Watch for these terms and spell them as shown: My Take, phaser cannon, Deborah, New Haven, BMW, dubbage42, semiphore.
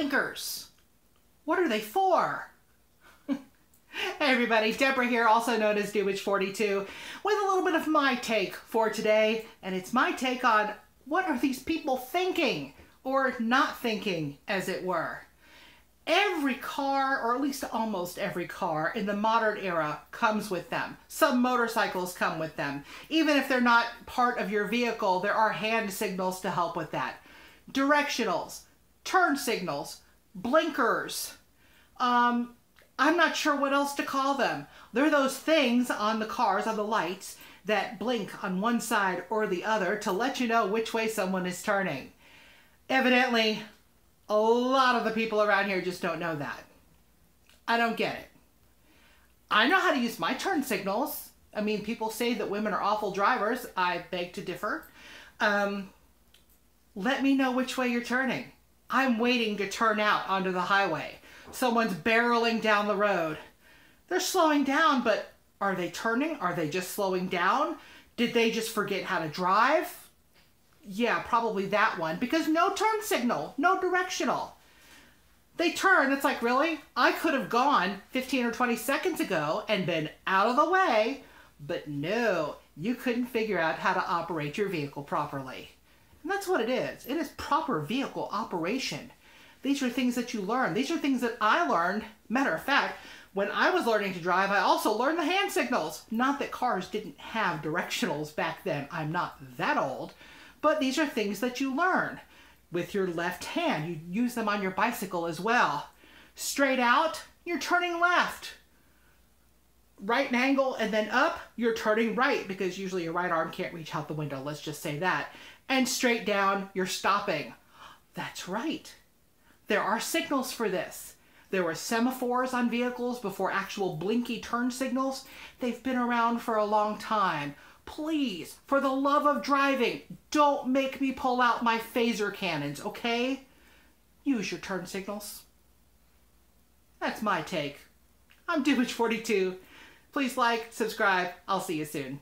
blinkers. What are they for? Hey everybody, Deborah here, also known as dubbage42, with a little bit of my take for today, and it's my take on what are these people thinking, or not thinking, as it were. Every car, or at least almost every car in the modern era, comes with them. Some motorcycles come with them. Even if they're not part of your vehicle, there are hand signals to help with that. Directionals, turn signals, blinkers. I'm not sure what else to call them. They're those things on the cars, on the lights, that blink on one side or the other to let you know which way someone is turning. Evidently, a lot of the people around here just don't know that. I don't get it. I know how to use my turn signals. I mean, people say that women are awful drivers. I beg to differ. Let me know which way you're turning. I'm waiting to turn out onto the highway. Someone's barreling down the road. They're slowing down, but are they turning? Are they just slowing down? Did they just forget how to drive? Yeah, probably that one, because no turn signal, no directional. They turn, it's like, really? I could have gone 15 or 20 seconds ago and been out of the way, but no, you couldn't figure out how to operate your vehicle properly. And that's what it is. It is proper vehicle operation. These are things that you learn. These are things that I learned. Matter of fact, when I was learning to drive, I also learned the hand signals. Not that cars didn't have directionals back then. I'm not that old. But these are things that you learn with your left hand. You use them on your bicycle as well. Straight out, you're turning left. Right angle and then up, you're turning right, because usually your right arm can't reach out the window. Let's just say that. And straight down, you're stopping. That's right. There are signals for this. There were semaphores on vehicles before actual blinky turn signals. They've been around for a long time. Please, for the love of driving, don't make me pull out my phaser cannons, okay? Use your turn signals. That's my take. I'm dubbage42. Please like, subscribe. I'll see you soon.